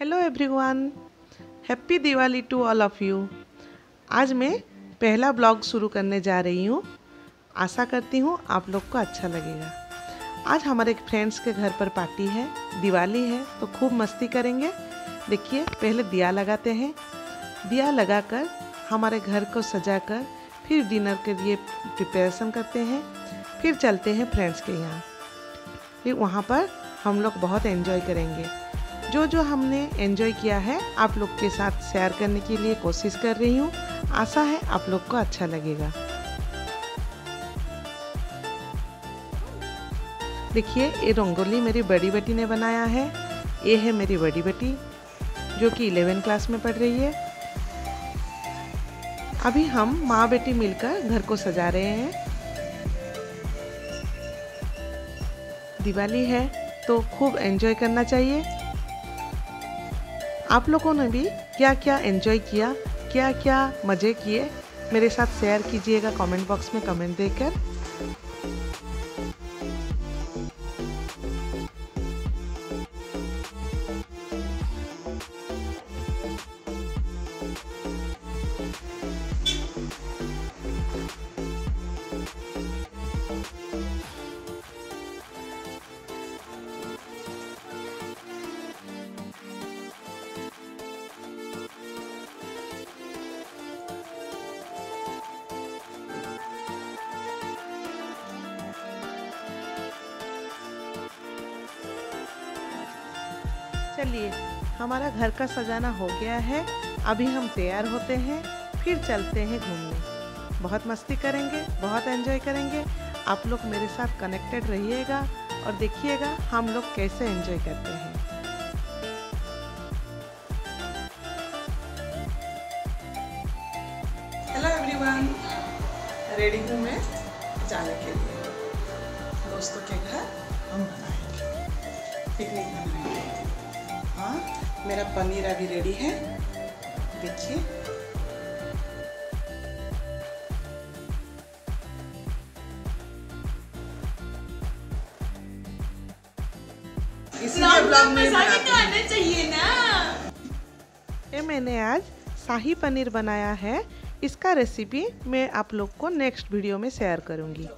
Hello everyone, happy Diwali to all of you. आज मैं पहला ब्लॉग शुरू करने जा रही हूँ। आशा करती हूँ आप लोग को अच्छा लगेगा। आज हमारे एक फ्रेंड्स के घर पर पार्टी है, दिवाली है तो खूब मस्ती करेंगे। देखिए पहले दिया लगाते हैं, दिया लगाकर हमारे घर को सजाकर फिर डिनर के लिए प्रिपरेशन करते हैं, फिर चलते हैं फ्रेंड्स के यहाँ। फिर वहाँ पर हम लोग बहुत एंजॉय करेंगे। जो हमने एंजॉय किया है आप लोग के साथ शेयर करने के लिए कोशिश कर रही हूँ। आशा है आप लोग को अच्छा लगेगा। देखिए ये रंगोली मेरी बड़ी बेटी ने बनाया है। ये है मेरी बड़ी बेटी जो कि 11 क्लास में पढ़ रही है। अभी हम माँ बेटी मिलकर घर को सजा रहे हैं। दिवाली है तो खूब एंजॉय करना चाहिए। आप लोगों ने भी क्या क्या एंजॉय किया, क्या क्या मज़े किए, मेरे साथ शेयर कीजिएगा कमेंट बॉक्स में कमेंट देकर। चलिए हमारा घर का सजाना हो गया है, अभी हम तैयार होते हैं फिर चलते हैं घूमने। बहुत मस्ती करेंगे, बहुत एंजॉय करेंगे। आप लोग मेरे साथ कनेक्टेड रहिएगा और देखिएगा हम लोग कैसे एंजॉय करते हैं। हेलो एवरीवन, रेडी हूँ मैं जाने के लिए। दोस्तों के घर हम बनाएंगे, पिकनिक बनाएंगे। हाँ, मेरा पनीर अभी रेडी है, देखिए। इसमें ब्लॉग में मसाले तो आने चाहिए ना। ये मैंने आज शाही पनीर बनाया है, इसका रेसिपी मैं आप लोग को नेक्स्ट वीडियो में शेयर करूंगी।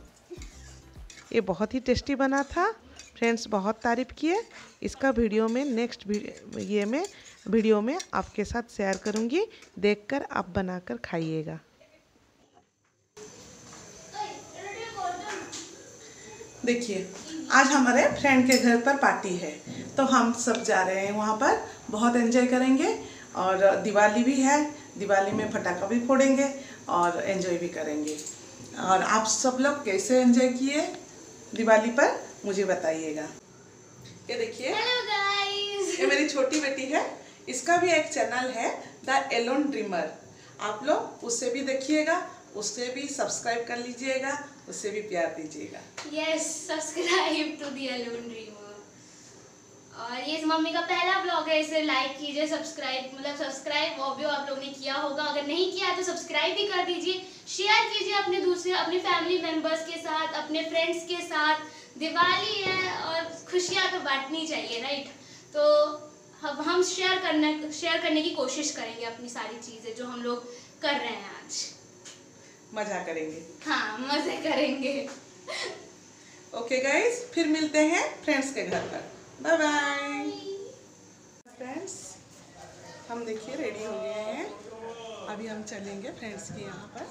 ये बहुत ही टेस्टी बना था, फ्रेंड्स बहुत तारीफ किए। इसका वीडियो में नेक्स्ट वीडियो में आपके साथ शेयर करूंगी, देखकर आप बनाकर खाइएगा। देखिए आज हमारे फ्रेंड के घर पर पार्टी है तो हम सब जा रहे हैं वहाँ पर, बहुत एंजॉय करेंगे। और दिवाली भी है, दिवाली में फटाखा भी फोड़ेंगे और एंजॉय भी करेंगे। और आप सब लोग कैसे एंजॉय किए दिवाली पर मुझे बताइएगा। ये देखिए ये मेरी छोटी बेटी है, इसका भी एक चैनल है द एलोन ड्रीमर। आप लोग उससे भी देखिएगा, उससे भी सब्सक्राइब कर लीजिएगा, उससे भी प्यार दीजिएगा। Yes, subscribe to the Elon dreamer. और ये मम्मी का पहला ब्लॉग है, इसे लाइक कीजिए, सब्सक्राइब सब्सक्राइब ऑब्वियस आप लोग ने किया होगा, अगर नहीं किया तो सब्सक्राइब भी कर दीजिए। शेयर कीजिए अपने अपने फैमिली मेंबर्स के साथ, अपने फ्रेंड्स के साथ। दिवाली है और खुशियाँ तो बांटनी चाहिए, राइट। तो हम शेयर करने की कोशिश करेंगे अपनी सारी चीज़ें जो हम लोग कर रहे हैं। आज मज़ा करेंगे, हाँ मज़े करेंगे। ओके गाइज, फिर मिलते हैं फ्रेंड्स के घर पर। बाय बाय फ्रेंड्स, हम देखिए रेडी हो गए हैं, अभी हम चलेंगे फ्रेंड्स के यहाँ पर।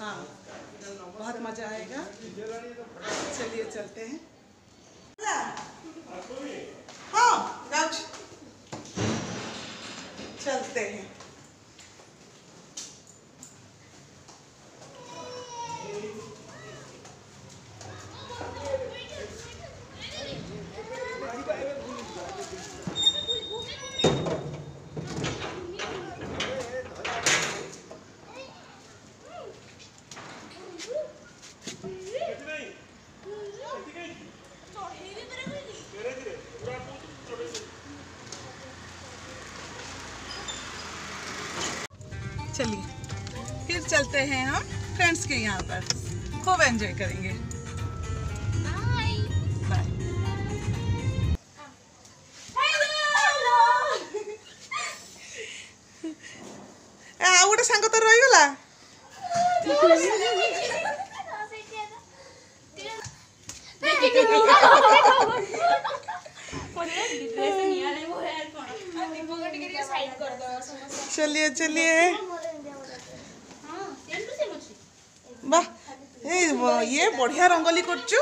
हाँ बहुत मज़ा आएगा, चलिए चलते हैं। हाँ चलते हैं। चलिए फिर चलते हैं हम फ्रेंड्स के यहाँ पर, खूब एंजॉय करेंगे। Bye bye. चलिए चलिए वाह ये बढ़िया रंगोली करचू।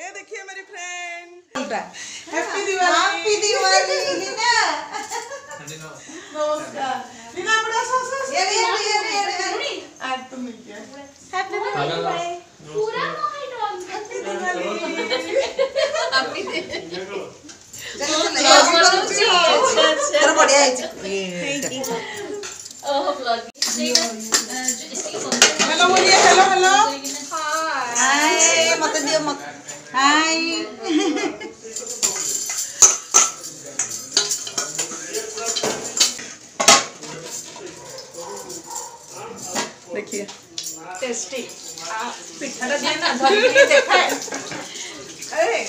ए देखिए मेरी friend happy Diwali. Happy Diwali Leena. नमस्कार लीना बड़ा सस ये ये आज तो मिल गया। हैप्पी दिवाली पूरा मोहित राम। हैप्पी दिवाली चलो बढ़िया है। Thank you. Oh blog hello बोलिए। हेलो हेलो हाय मत दियो मत हाय। देखिए टेस्टी पिठा देना धनिया देखा है। अरे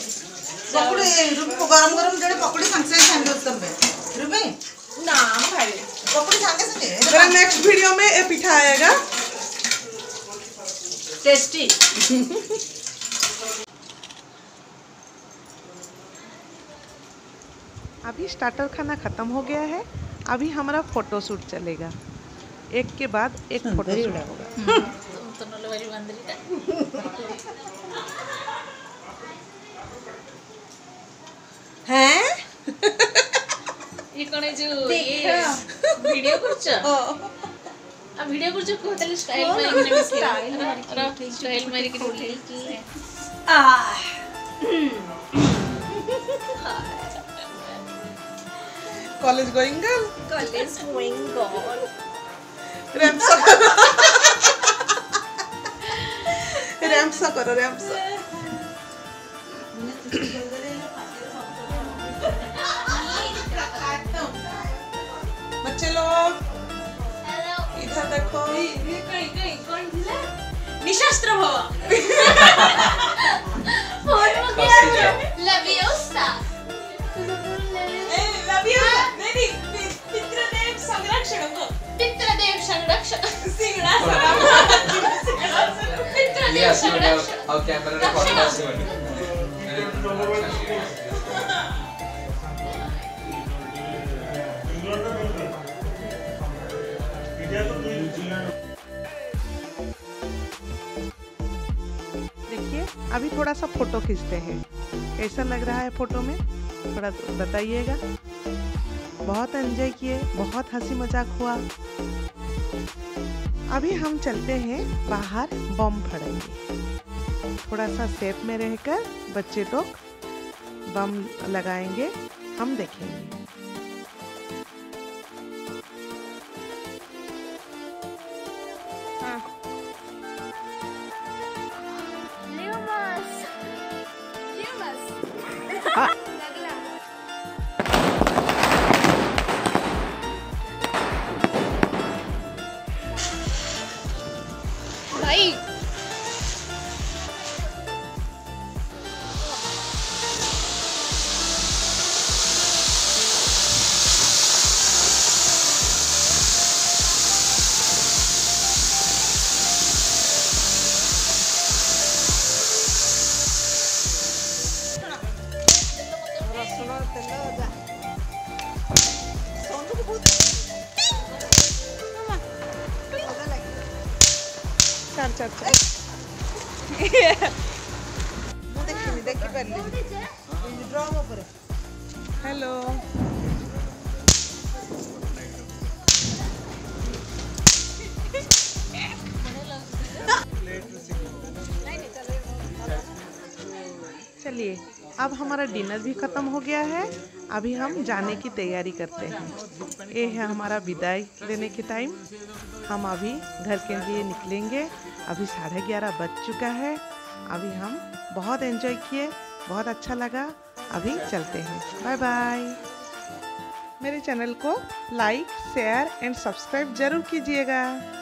पकौड़े गरम गरम जड़े पकौड़े संग संग उत्तम है रुबे ना भाई पकौड़े संग संग। मेरा नेक्स्ट वीडियो में ये पिठा आएगा टेस्टी। अभी स्टार्टर खाना ख़त्म हो गया है। अभी हमारा फोटोशूट चलेगा, एक के बाद एक फोटोशूट होगा। हैं ये कौन जो ये वीडियो कुछ आ वीडियो कुछ को तले स्टाइल में इनमें स्टाइल में स्टाइल मेरी की बोली की आ college going girl. College going girl रैम्सा करो रैम्सा। बच्चे लोग देखो कहीं कौन दिला निशास्त्र भवा फोन में क्या है लवियोसा। ए लवियो नहीं पितृदेव संरक्षण को पितृदेव संरक्षण सिंगड़ा सलाम पितृदेव संरक्षण। और कैमरा ने फोटो पास में देखिए अभी थोड़ा सा फोटो खींचते हैं। कैसा लग रहा है फोटो में थोड़ा बताइएगा। बहुत एंजॉय किए, बहुत हंसी मजाक हुआ। अभी हम चलते हैं बाहर बम फड़ेंगे। थोड़ा सा सेफ में रहकर बच्चे लोग बम लगाएंगे, हम देखेंगे। भाई चार चार चार हेलो चलिए अब हमारा डिनर भी खत्म हो गया है। अभी हम जाने की तैयारी करते हैं। ये है हमारा विदाई लेने के टाइम। हम अभी घर के लिए निकलेंगे। अभी 11:30 बज चुका है। अभी हम बहुत एंजॉय किए, बहुत अच्छा लगा। अभी चलते हैं, बाय बाय। मेरे चैनल को लाइक शेयर एंड सब्सक्राइब जरूर कीजिएगा।